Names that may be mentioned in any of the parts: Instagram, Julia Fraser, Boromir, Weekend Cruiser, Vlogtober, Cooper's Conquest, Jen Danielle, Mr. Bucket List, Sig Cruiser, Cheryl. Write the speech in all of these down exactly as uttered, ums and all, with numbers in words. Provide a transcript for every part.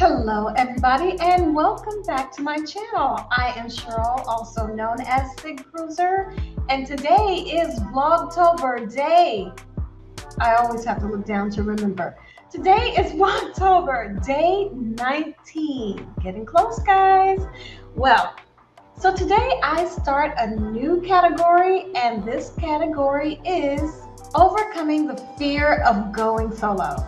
Hello everybody and welcome back to my channel. I am Cheryl, also known as Sig Cruiser, and today is Vlogtober Day. I always have to look down to remember. Today is Vlogtober Day nineteen. Getting close, guys. Well, so today I start a new category, and this category is overcoming the fear of going solo.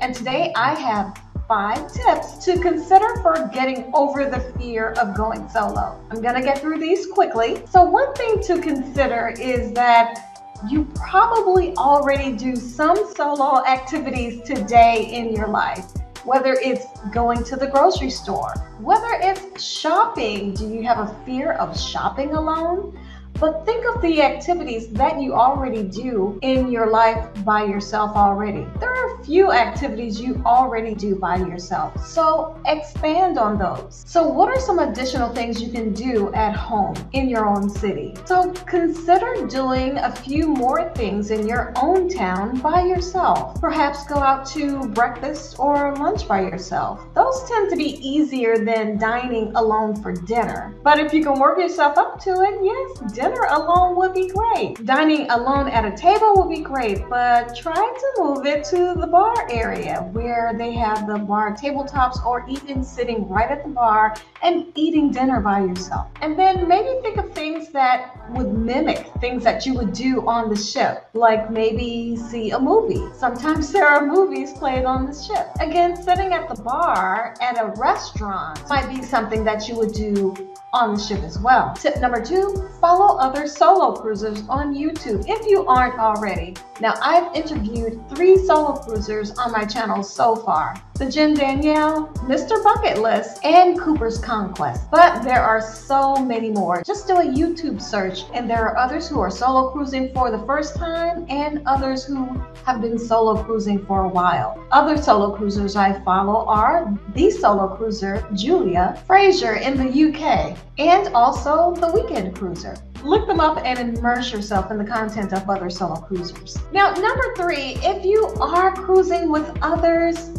And today I have five tips to consider for getting over the fear of going solo. I'm gonna get through these quickly. So one thing to consider is that you probably already do some solo activities today in your life, whether it's going to the grocery store, whether it's shopping. Do you have a fear of shopping alone? But think of the activities that you already do in your life by yourself already. There are a few activities you already do by yourself, so expand on those. So what are some additional things you can do at home in your own city? So consider doing a few more things in your own town by yourself. Perhaps go out to breakfast or lunch by yourself. Those tend to be easier than dining alone for dinner. But if you can work yourself up to it, yes, dinner Dinner alone would be great. Dining alone at a table would be great, but try to move it to the bar area where they have the bar tabletops, or even sitting right at the bar and eating dinner by yourself. And then maybe think of things that would mimic things that you would do on the ship, like maybe see a movie. Sometimes there are movies played on the ship. Again, sitting at the bar at a restaurant might be something that you would do on the ship as well. Tip number two, follow other solo cruisers on YouTube if you aren't already. Now, I've interviewed three solo cruisers on my channel so far: the Jen Danielle, Mister Bucket List, and Cooper's Conquest. But there are so many more. Just do a YouTube search, and there are others who are solo cruising for the first time and others who have been solo cruising for a while. Other solo cruisers I follow are the solo cruiser Julia Fraser in the U K and also the Weekend Cruiser. Look them up and immerse yourself in the content of other solo cruisers. Now, number three, if you are cruising with others,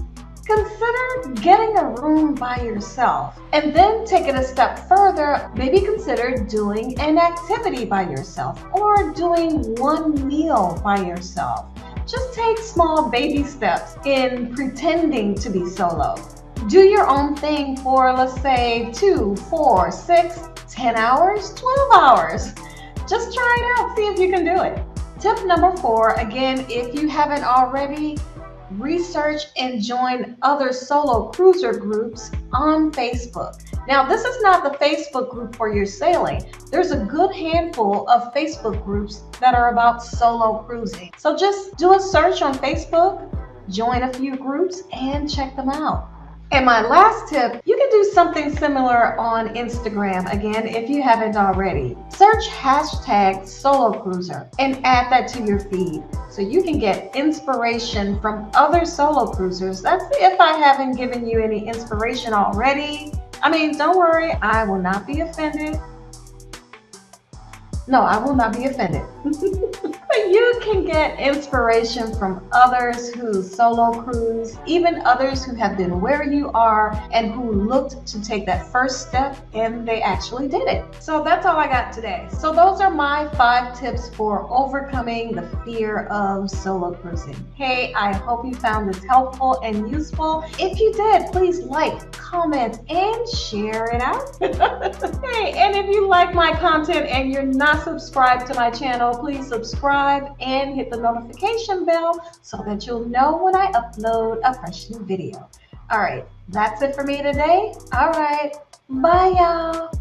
consider getting a room by yourself. And then take it a step further, maybe consider doing an activity by yourself or doing one meal by yourself. Just take small baby steps in pretending to be solo. Do your own thing for, let's say, two, four, six, ten hours, twelve hours. Just try it out, see if you can do it. Tip number four, again, if you haven't already, research and join other solo cruiser groups on Facebook. Now, this is not the Facebook group for your sailing. There's a good handful of Facebook groups that are about solo cruising. So just do a search on Facebook, join a few groups, and check them out. And my last tip, you can do something similar on Instagram, again, if you haven't already. Search hashtag solo cruiser and add that to your feed so you can get inspiration from other solo cruisers. That's if I haven't given you any inspiration already. I mean, don't worry, I will not be offended. No, I will not be offended. But you can get inspiration from others who solo cruise, even others who have been where you are and who looked to take that first step and they actually did it. So that's all I got today. So those are my five tips for overcoming the fear of solo cruising. Hey, I hope you found this helpful and useful. If you did, please like, comment, and share it out. Hey, and if you like my content and you're not subscribed to my channel, please subscribe and hit the notification bell so that you'll know when I upload a fresh new video. All right, that's it for me today. All right, bye y'all.